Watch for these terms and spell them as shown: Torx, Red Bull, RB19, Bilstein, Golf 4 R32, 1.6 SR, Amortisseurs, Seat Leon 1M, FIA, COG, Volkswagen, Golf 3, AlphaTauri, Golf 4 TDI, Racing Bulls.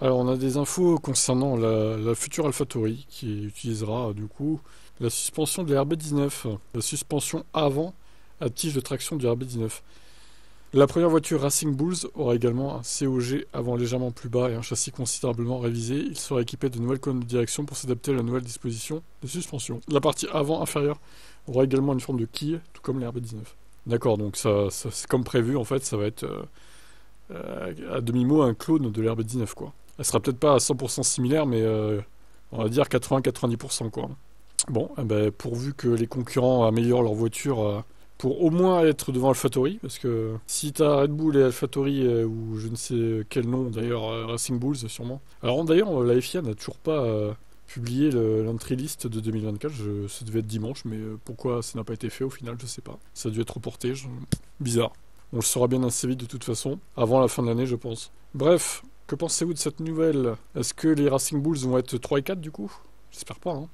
Alors, on a des infos concernant la future AlphaTauri qui utilisera du coup la suspension de la RB19, la suspension avant à tige de traction du RB19. La première voiture Racing Bulls aura également un COG avant légèrement plus bas et un châssis considérablement révisé. Il sera équipé de nouvelles colonnes de direction pour s'adapter à la nouvelle disposition de suspension. La partie avant inférieure aura également une forme de quille, tout comme la RB19. D'accord, donc ça c'est comme prévu, en fait, ça va être à demi-mot un clone de la RB19, quoi. Elle sera peut-être pas à 100% similaire, mais on va dire 80-90%, quoi. Bon, eh ben, pourvu que les concurrents améliorent leur voiture pour au moins être devant AlphaTauri, parce que si t'as Red Bull et AlphaTauri, ou je ne sais quel nom, d'ailleurs, Racing Bulls, sûrement. Alors d'ailleurs, la FIA n'a toujours pas publié l'entry list de 2024, ça devait être dimanche, mais pourquoi ça n'a pas été fait au final, je sais pas. Ça a dû être reporté, bizarre. On le saura bien assez vite de toute façon, avant la fin de l'année, je pense. Bref, que pensez-vous de cette nouvelle? Est-ce que les Racing Bulls vont être 3 et 4 du coup? J'espère pas, hein.